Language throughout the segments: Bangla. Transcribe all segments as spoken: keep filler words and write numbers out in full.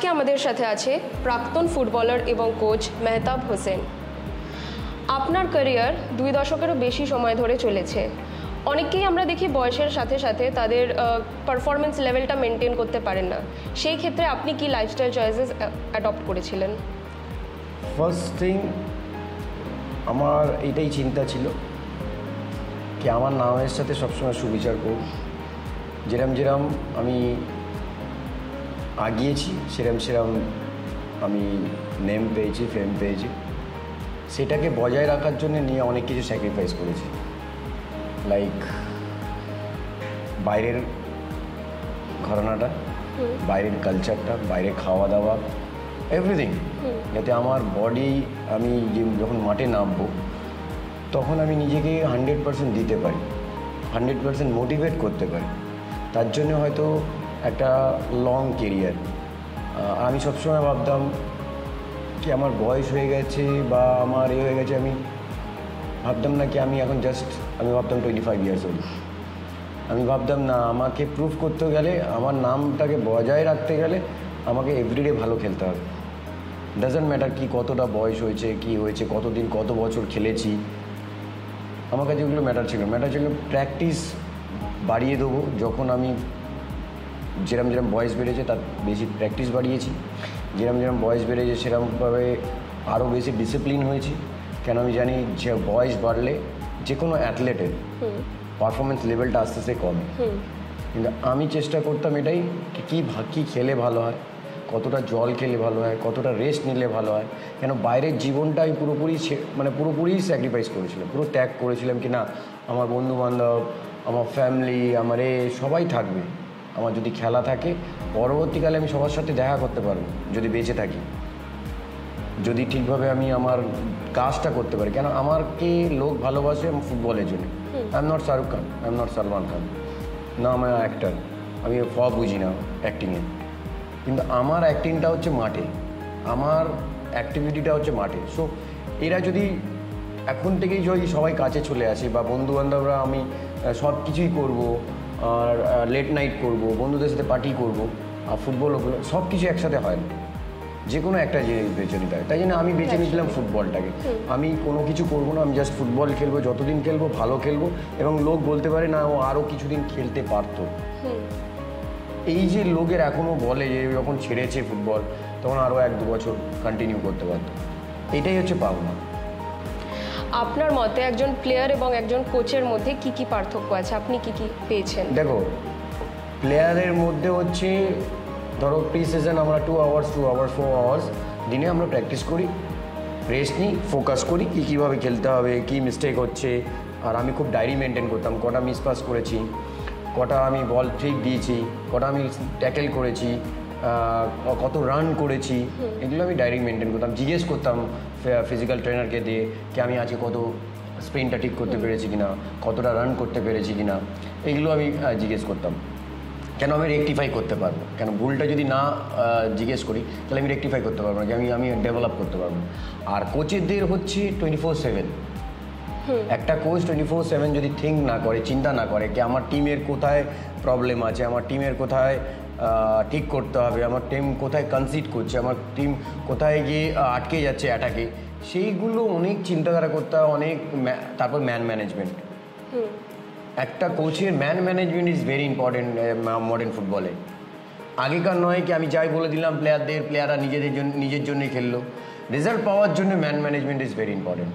আজকে আমাদের সাথে আছে প্রাক্তন ফুটবলার এবং কোচ মেহতাব হোসেন। আপনার ক্যারিয়ার দুই দশকেরও বেশি সময় ধরে চলেছে। অনেকেই আমরা দেখি বয়সের সাথে সাথে তাদের পারফরমেন্স লেভেলটা মেনটেন করতে পারেন না। সেই ক্ষেত্রে আপনি কি লাইফস্টাইল চয়েসেস অ্যাডপ্ট করেছিলেন? ফার্স্ট থিং আমার এটাই চিন্তা ছিল কি আমার নামের সাথে সবসময় সুবিচার করব। যেরম যেরম আমি আগিয়েছি সেরম সেরম আমি নেম পেয়েছি, ফেম পেয়েছি। সেটাকে বজায় রাখার জন্য নিয়ে অনেক কিছু স্যাক্রিফাইস করেছি। লাইক বাইরের ঘরানাটা, বাইরের কালচারটা, বাইরে খাওয়া দাওয়া, এভরিথিং, যাতে আমার বডি আমি যখন মাঠে নামবো তখন আমি নিজেকে হান্ড্রেড পার্সেন্ট দিতে পারি, হান্ড্রেড পার্সেন্ট মোটিভেট করতে পারি। তার জন্য হয়তো একটা লং কেরিয়ার। আমি সবসময় ভাবতাম কি আমার বয়স হয়ে গেছে বা আমার এ হয়ে গেছে, আমি ভাবতাম না কি আমি এখন জাস্ট, আমি ভাবতাম টোয়েন্টি ফাইভ ইয়ার্স ওল্ড। আমি ভাবতাম না, আমাকে প্রুভ করতে গেলে, আমার নামটাকে বজায় রাখতে গেলে আমাকে এভরিডে ভালো খেলতে হবে। ডাজেন্ট ম্যাটার কি কতটা বয়স হয়েছে, কি হয়েছে, কতদিন কত বছর খেলেছি, আমার কাছে ওগুলো ম্যাটার ছিল। ম্যাটার ছিল প্র্যাকটিস বাড়িয়ে দেবো। যখন আমি যেরম যেরম বয়স বেড়েছে তার বেশি প্র্যাকটিস বাড়িয়েছি, যেরম যেরম বয়স বেড়েছে সেরমভাবে আরও বেশি ডিসিপ্লিন হয়েছি। কেন আমি জানি যে বয়স বাড়লে যে কোনো অ্যাথলেটের পারফরমেন্স লেভেলটা আস্তে আস্তে কমে, কিন্তু আমি চেষ্টা করতাম এটাই কী কী খেলে ভালো হয়, কতটা জল খেলে ভালো হয়, কতটা রেস্ট নিলে ভালো হয়। কেন বাইরের জীবনটা আমি পুরোপুরি মানে পুরোপুরি স্যাক্রিফাইস করেছিলাম, পুরো ত্যাগ করেছিলাম কি না আমার বন্ধুবান্ধব, আমার ফ্যামিলি, আমার এ সবাই থাকবে। আমার যদি খেলা থাকে পরবর্তীকালে আমি সবার সাথে দেখা করতে পারবো, যদি বেঁচে থাকি, যদি ঠিকভাবে আমি আমার কাজটা করতে পারি। কেন আমারকে লোক ভালোবাসে ফুটবলের জন্য। I am not Shahrukh Khan, I am not Salman Khan, না আমার অ্যাক্টার, আমি ফ বুঝি না অ্যাক্টিংয়ে, কিন্তু আমার অ্যাক্টিংটা হচ্ছে মাঠে, আমার অ্যাক্টিভিটিটা হচ্ছে মাঠে। সো এরা যদি এখন থেকেই যদি সবাই কাছে চলে আসে বা বন্ধুবান্ধবরা আমি সব কিছুই করবো, আর লেট নাইট করব, বন্ধুদের সাথে পার্টি করব, আর ফুটবল সব কিছু একসাথে হয় না, যে কোনো একটা জিনিস বেছে নিতে হয়। তাই জন্য আমি বেছে নিয়েছিলাম ফুটবলটাকে। আমি কোনো কিছু করব না, আমি জাস্ট ফুটবল খেলবো, যতদিন খেলবো ভালো খেলবো, এবং লোক বলতে পারে না ও আরও কিছুদিন খেলতে পারতো। এই যে লোকের এখনও বলে যে যখন ছেড়েছে ফুটবল তখন আরও এক দু বছর কন্টিনিউ করতে পারতো, এটাই হচ্ছে পাওনা। আপনার মতে একজন প্লেয়ার এবং একজন কোচের মধ্যে কি কি পার্থক্য আছে, আপনি কি কি পেয়েছেন? দেখো, প্লেয়ারের মধ্যে হচ্ছে ধরো প্রি সিজন আমরা two hours two hours four hours দিনে আমরা প্র্যাকটিস করি, রেস্ট নিই, ফোকাস করি কী কীভাবে খেলতে হবে, কী মিস্টেক হচ্ছে। আর আমি খুব ডায়েরি মেনটেন করতাম, কটা মিস পাস করেছি, কটা আমি বল ঠিক দিয়েছি, কটা আমি ট্যাকেল করেছি, কত রান করেছি, এগুলো আমি ডায়েরি মেনটেন করতাম। জিজ্ঞেস করতাম ফিজিক্যাল ট্রেনারকে দিয়ে কি আমি আজকে কত স্প্রিন্টটা ঠিক করতে পেরেছি কি না, কতটা রান করতে পেরেছি কি না, এগুলো আমি জিজ্ঞেস করতাম। কেন আমি রেকটিফাই করতে পারবো, কেন ভুলটা যদি না জিজ্ঞেস করি তাহলে আমি রেকটিফাই করতে পারবো না, আমি আমি ডেভেলপ করতে পারবো। আর কোচেদের হচ্ছে টোয়েন্টি ফোর সেভেন, একটা কোচ টোয়েন্টি ফোর সেভেন যদি থিঙ্ক না করে, চিন্তা না করে কি আমার টিমের কোথায় প্রবলেম আছে, আমার টিমের কোথায় ঠিক করতে হবে, আমার টিম কোথায় কনসিড করছে, আমার টিম কোথায় গিয়ে আটকে যাচ্ছে অ্যাটাকে, সেইগুলো অনেক চিন্তাধারা করতে হয়, অনেক। তারপর ম্যান ম্যানেজমেন্ট, একটা কোচের man management is very important modern ফুটবলে। আগেকার নয় কি আমি যাই বলে দিলাম প্লেয়ারদের, প্লেয়াররা নিজেদের জন্য নিজের জন্যই খেললো। রেজাল্ট পাওয়ার জন্য man management is very important.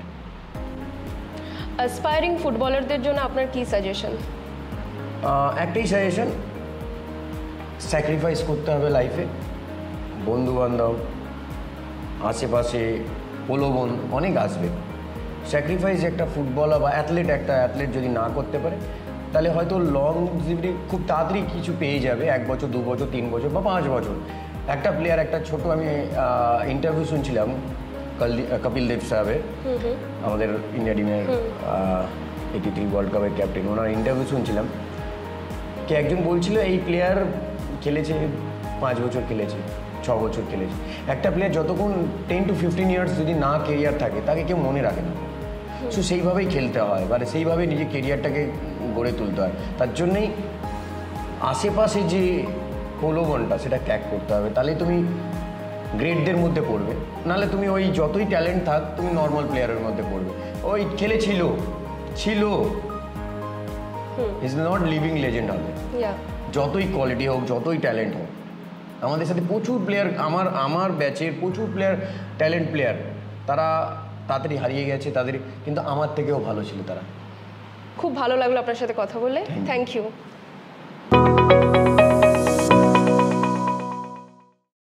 Aspiring ফুটবলারদের জন্য আপনার কী সাজেশন? একটাই সাজেশন, স্যাক্রিফাইস করতে হবে লাইফে। বন্ধুবান্ধব, আশেপাশে প্রলোভন অনেক আসবে, স্যাক্রিফাইস একটা ফুটবলার বা অ্যাথলেট, একটা অ্যাথলেট যদি না করতে পারে তাহলে হয়তো লং জিভি খুব তাড়াতাড়ি কিছু পেয়ে যাবে, এক বছর দু বছর তিন বছর বা পাঁচ বছর। একটা প্লেয়ার, একটা ছোট আমি ইন্টারভিউ শুনছিলাম কপিল দেব সাহেবের, আমাদের ইন্ডিয়া টিমের এইটি থ্রি ওয়ার্ল্ড কাপের ক্যাপ্টেন, ওনার ইন্টারভিউ শুনছিলাম কি একজন বলছিল এই প্লেয়ার খেলেছে পাঁচ বছর খেলেছে, ছ বছর খেলেছে। একটা প্লেয়ার যতক্ষণ টেন টু ফিফটিন ইয়ার্স যদি না কেরিয়ার থাকে তাকে কেউ মনে রাখে না। সো সেইভাবেই খেলতে হয়, মানে সেইভাবেই নিজের কেরিয়ারটাকে গড়ে তুলতে হয়। তার জন্যেই আশেপাশে যে প্রলোভনটা সেটা ক্যাক করতে হবে, তাহলে তুমি গ্রেডদের মধ্যে পড়বে, নাহলে তুমি ওই যতই ট্যালেন্ট থাক তুমি নর্মাল প্লেয়ারের মধ্যে পড়বে। ওই খেলেছিল ছিল ইজ নট লিভিং লেজেন্ড হবে। যতই কোয়ালিটি হোক যতই ট্যালেন্ট হোক, আমাদের সাথে প্রচুর প্লেয়ার, আমার আমার ব্যাচের প্রচুর প্লেয়ার ট্যালেন্ট প্লেয়ার, তারা তাড়াতাড়ি হারিয়ে গেছে তাদের, কিন্তু আমার থেকেও ভালো ছিল তারা। খুব ভালো লাগলো আপনার সাথে কথা বলে, থ্যাংক ইউ।